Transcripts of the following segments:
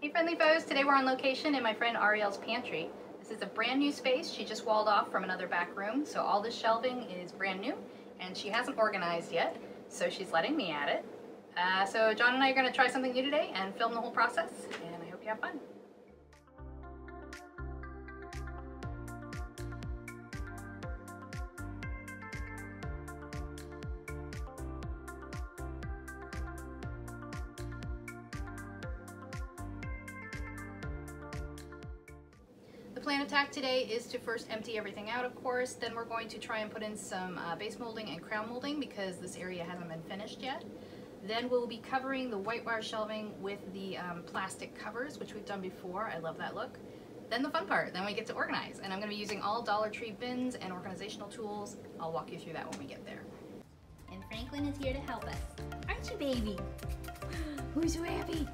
Hey Friendly Foes, today we're on location in my friend Arielle's pantry. This is a brand new space she just walled off from another back room, so all this shelving is brand new and she hasn't organized yet, so she's letting me at it. So John and I are going to try something new today and film the whole process, and I hope you have fun. The plan of attack today is to first empty everything out, of course, then we're going to try and put in some base molding and crown molding because this area hasn't been finished yet. Then we'll be covering the white wire shelving with the plastic covers, which we've done before. I love that look. Then the fun part, then we get to organize, and I'm going to be using all Dollar Tree bins and organizational tools. I'll walk you through that when we get there. And Franklin is here to help us. Aren't you, baby? Who's so happy?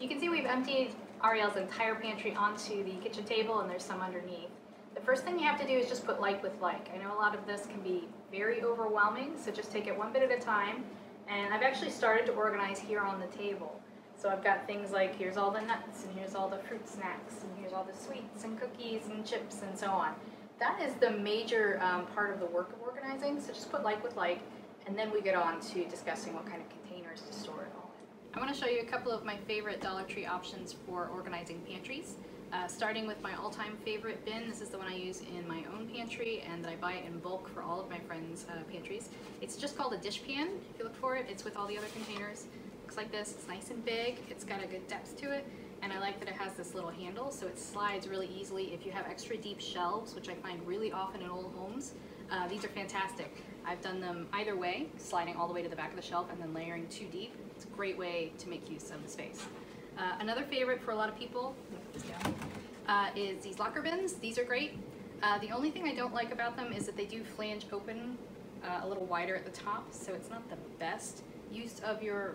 You can see we've emptied Arielle's entire pantry onto the kitchen table, and there's some underneath. The first thing you have to do is just put like with like. I know a lot of this can be very overwhelming, so just take it one bit at a time. And I've actually started to organize here on the table. So I've got things like here's all the nuts, and here's all the fruit snacks, and here's all the sweets and cookies and chips and so on. That is the major part of the work of organizing, so just put like with like, and then we get on to discussing what kind of containers to store it all. I want to show you a couple of my favorite Dollar Tree options for organizing pantries. Starting with my all-time favorite bin, this is the one I use in my own pantry and that I buy in bulk for all of my friends' pantries. It's just called a dish pan. If you look for it, it's with all the other containers. Looks like this, it's nice and big, it's got a good depth to it, and I like that it has this little handle so it slides really easily if you have extra deep shelves, which I find really often in old homes. These are fantastic. I've done them either way, sliding all the way to the back of the shelf and then layering too deep. It's a great way to make use of the space. Another favorite for a lot of people, let me put this down, is these locker bins. These are great. The only thing I don't like about them is that they do flange open a little wider at the top, so it's not the best use of your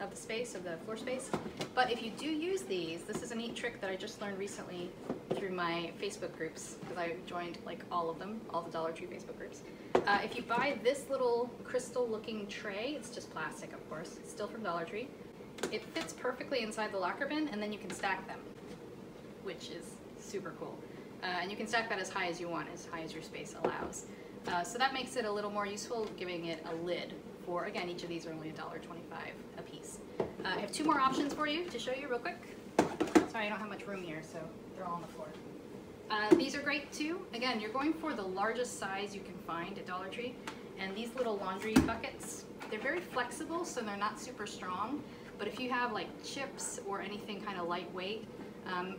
of the space, of the floor space. But if you do use these, this is a neat trick that I just learned recently through my Facebook groups, because I joined like all of them, all the Dollar Tree Facebook groups. If you buy this little crystal looking tray, it's just plastic of course, it's still from Dollar Tree, it fits perfectly inside the locker bin and then you can stack them, which is super cool. And you can stack that as high as you want, as high as your space allows. So that makes it a little more useful, giving it a lid. Or again, each of these are only $1.25 a piece. I have two more options for you to show you real quick. Sorry, I don't have much room here, so they're all on the floor. These are great too. Again, you're going for the largest size you can find at Dollar Tree. And these little laundry buckets, they're very flexible, so they're not super strong. But if you have like chips or anything kind of lightweight,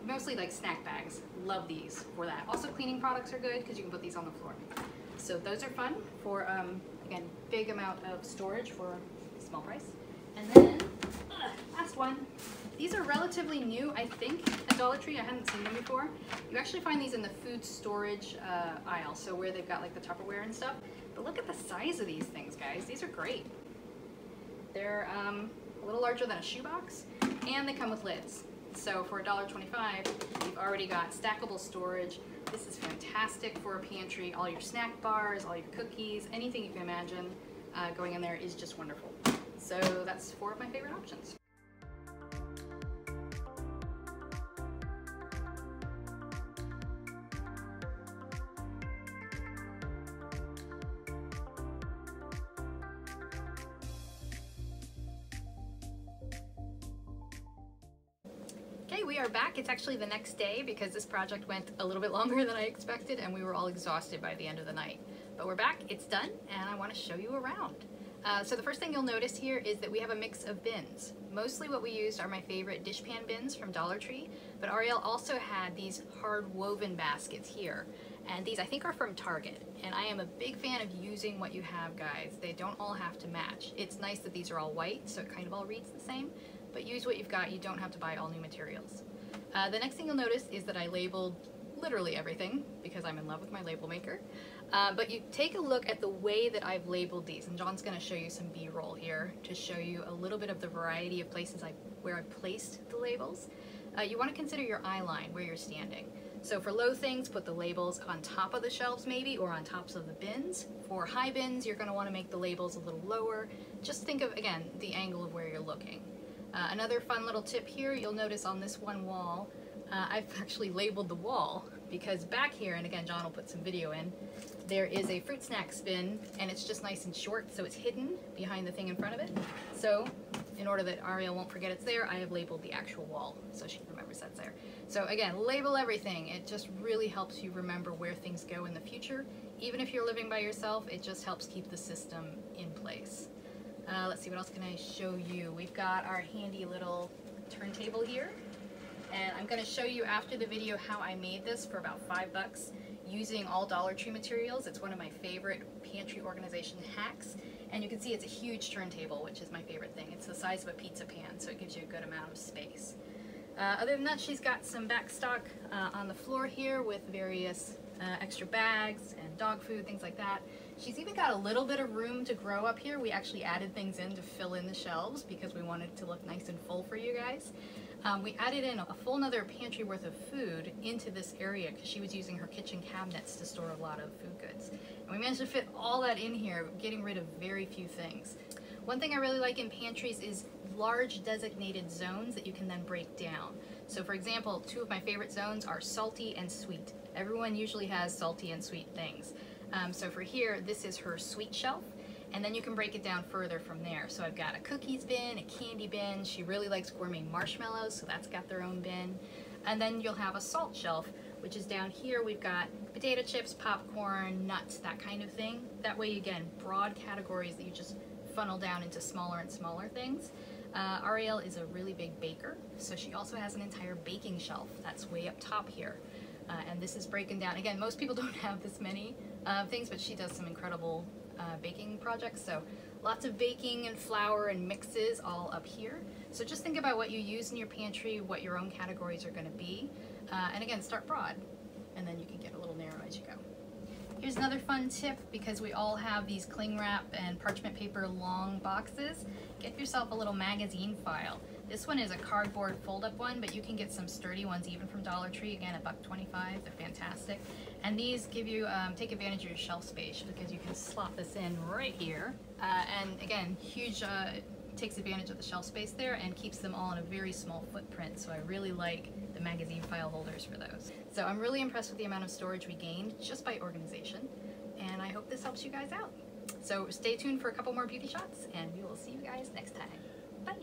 mostly like snack bags, love these for that. Also cleaning products are good because you can put these on the floor. So those are fun for, again, big amount of storage for a small price. And then, last one. These are relatively new, I think, at Dollar Tree. I hadn't seen them before. You actually find these in the food storage aisle, so where they've got like the Tupperware and stuff. But look at the size of these things, guys. These are great. They're a little larger than a shoebox, and they come with lids. So for $1.25, you've already got stackable storage. This is fantastic for a pantry. All your snack bars, all your cookies, anything you can imagine going in there is just wonderful. So that's four of my favorite options. Okay, we are back. It's actually the next day because this project went a little bit longer than I expected and we were all exhausted by the end of the night. But we're back, it's done, and I want to show you around. So the first thing you'll notice here is that we have a mix of bins. Mostly what we used are my favorite dish pan bins from Dollar Tree, but Arielle also had these hard woven baskets here. And these I think are from Target, and I am a big fan of using what you have, guys. They don't all have to match. It's nice that these are all white, so it kind of all reads the same, but use what you've got. You don't have to buy all new materials. The next thing you'll notice is that I labeled literally everything because I'm in love with my label maker. But you take a look at the way that I've labeled these, and John's going to show you some B-roll here to show you a little bit of the variety of places where I placed the labels. You want to consider your eye line, where you're standing. So for low things, put the labels on top of the shelves maybe, or on tops of the bins. For high bins, you're going to want to make the labels a little lower. Just think of, again, the angle of where you're looking. Another fun little tip here, you'll notice on this one wall, I've actually labeled the wall, because back here, and again John will put some video in, there is a fruit snack bin, and it's just nice and short, so it's hidden behind the thing in front of it. So in order that Ariel won't forget it's there, I have labeled the actual wall so she remembers that's there. So again, label everything. It just really helps you remember where things go in the future. Even if you're living by yourself, it just helps keep the system in place. Let's see, what else can I show you? We've got our handy little turntable here. And I'm going to show you after the video how I made this for about $5 using all Dollar Tree materials. It's one of my favorite pantry organization hacks. And you can see it's a huge turntable, which is my favorite thing. It's the size of a pizza pan, so it gives you a good amount of space. Other than that, she's got some back stock on the floor here with various extra bags and dog food, things like that. She's even got a little bit of room to grow up here. We actually added things in to fill in the shelves because we wanted it to look nice and full for you guys. We added in a full nother pantry worth of food into this area because she was using her kitchen cabinets to store a lot of food goods. And we managed to fit all that in here, getting rid of very few things. One thing I really like in pantries is large designated zones that you can then break down. So for example, two of my favorite zones are salty and sweet. Everyone usually has salty and sweet things. So for here, this is her sweet shelf. And then you can break it down further from there. So I've got a cookies bin, a candy bin. She really likes gourmet marshmallows, so that's got their own bin. And then you'll have a salt shelf, which is down here. We've got potato chips, popcorn, nuts, that kind of thing. That way, again, broad categories that you just funnel down into smaller and smaller things. Ariel is a really big baker, so she also has an entire baking shelf that's way up top here. And this is breaking down. Again, most people don't have this many things, but she does some incredible baking projects, so lots of baking and flour and mixes all up here. So just think about what you use in your pantry, what your own categories are going to be, and again, start broad, and then you can get a little narrow as you go. Here's another fun tip, because we all have these cling wrap and parchment paper long boxes. Get yourself a little magazine file. This one is a cardboard fold-up one, but you can get some sturdy ones even from Dollar Tree. Again, $1.25, they're fantastic. And these give you, take advantage of your shelf space because you can slot this in right here. And again, huge, takes advantage of the shelf space there and keeps them all in a very small footprint. So I really like the magazine file holders for those. So I'm really impressed with the amount of storage we gained just by organization. And I hope this helps you guys out. So stay tuned for a couple more beauty shots and we will see you guys next time. Bye.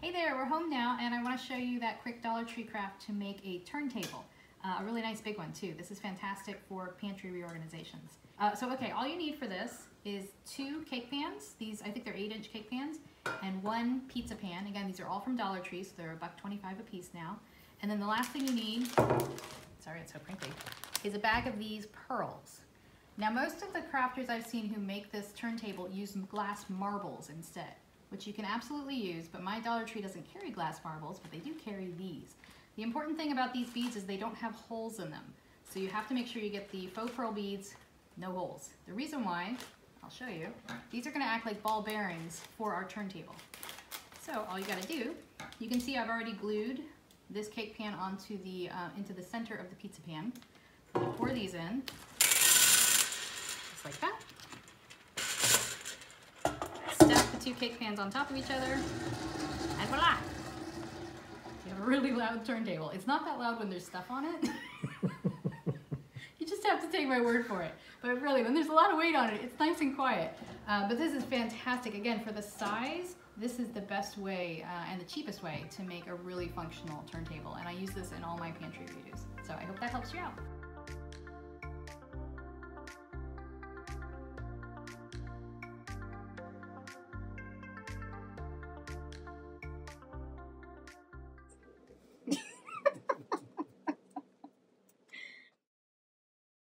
Hey there, we're home now, and I want to show you that quick Dollar Tree craft to make a turntable. A really nice big one too. This is fantastic for pantry reorganizations. Okay, all you need for this is 2 cake pans. These, I think they're 8-inch cake pans, and 1 pizza pan. Again, these are all from Dollar Tree, so they're $1.25 a piece now. And then the last thing you need, sorry it's so crinkly, is a bag of these pearls. Now most of the crafters I've seen who make this turntable use glass marbles instead, which you can absolutely use, but my Dollar Tree doesn't carry glass marbles, but they do carry these. The important thing about these beads is they don't have holes in them, so you have to make sure you get the faux pearl beads, no holes. The reason why, I'll show you, these are gonna act like ball bearings for our turntable. So all you gotta do, you can see I've already glued this cake pan onto the, into the center of the pizza pan. I'm gonna pour these in, just like that. Stack the two cake pans on top of each other, and voila! You have a really loud turntable. It's not that loud when there's stuff on it. You just have to take my word for it. But really, when there's a lot of weight on it, it's nice and quiet. But this is fantastic. Again, for the size, this is the best way and the cheapest way to make a really functional turntable. And I use this in all my pantry reviews. So I hope that helps you out.